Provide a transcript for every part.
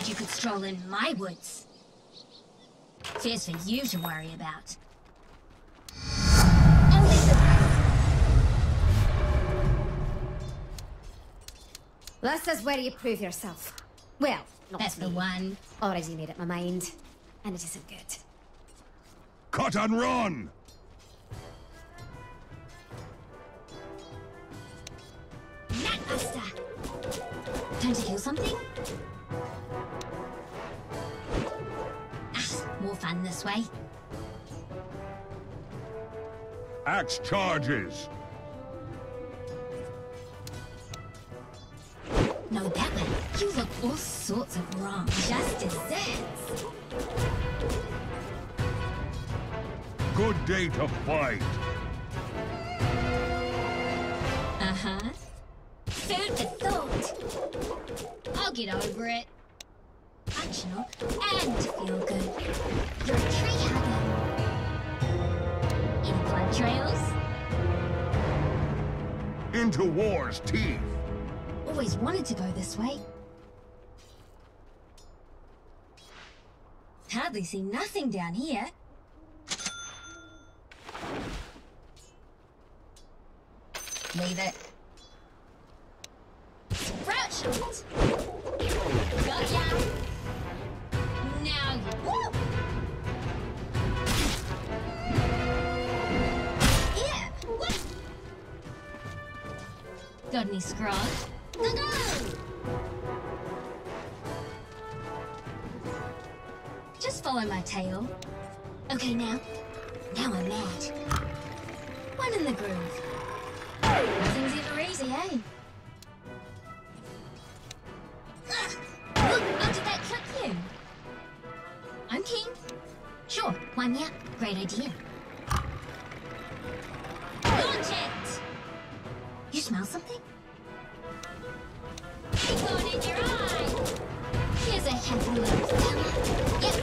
figured you could stroll in my woods. Fears for you to worry about. This is where you prove yourself. Well, not that's me. The one. Already made up my mind, and it isn't good. Cut and run! Netbuster! Time to kill something? Ah, more fun this way. Axe charges! No, that way. You look all sorts of wrong. Just desserts. Good day to fight. Uh-huh. Food for thought. I'll get over it. Functional and feel good. You're a tree hugger. In blood trails. Into war's teeth. Always wanted to go this way. Hardly see nothing down here. Leave it. Sprout shot! Got ya! Now you... Woo! Yeah! What? Got any scrolls? Just follow my tail. Okay, now I'm mad. One in the groove. Nothing's ever easy, eh? Look, how did that trick you? I'm keen. Sure, why not? Great idea. Launch it! You smell something? In your eye. Here's a happy little fella. Yep.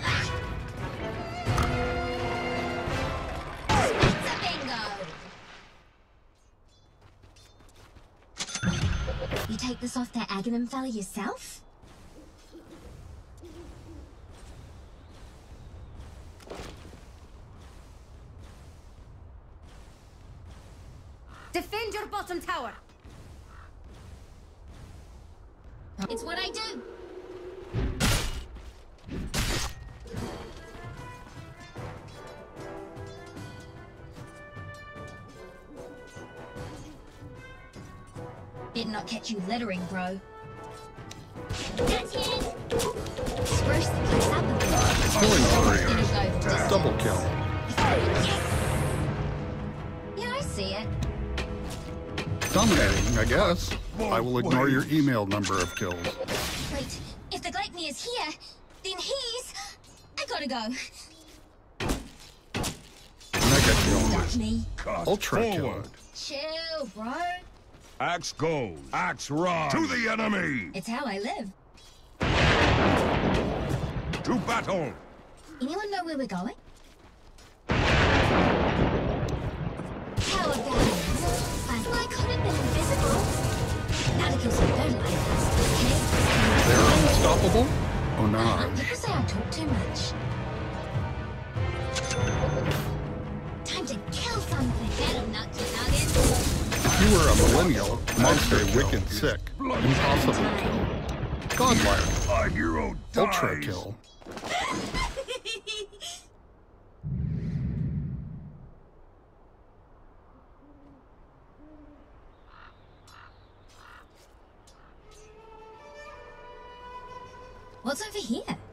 That's a bingo. You take this off that Aghanim fella yourself? Defend your bottom tower. It's what I do! Better not catch you littering, bro. That's it! Spruce the place up and go. Double kill. Yes. Yeah, I see it. Dominating, I guess. I will ignore your email number of kills. Wait, if the Gleipnir is here, then he's... I gotta go. Mega kill. Ultra kill. Chill, bro. Axe goes. Axe runs. To the enemy! It's how I live. To battle! Anyone know where we're going? Power guns. I could have been invisible. They're unstoppable? Oh no. Because I talk too much. Time to kill something. If you were a millennial, monster wicked sick. Impossible kill. Godlike. A hero dies. Ultra kill. What's over here?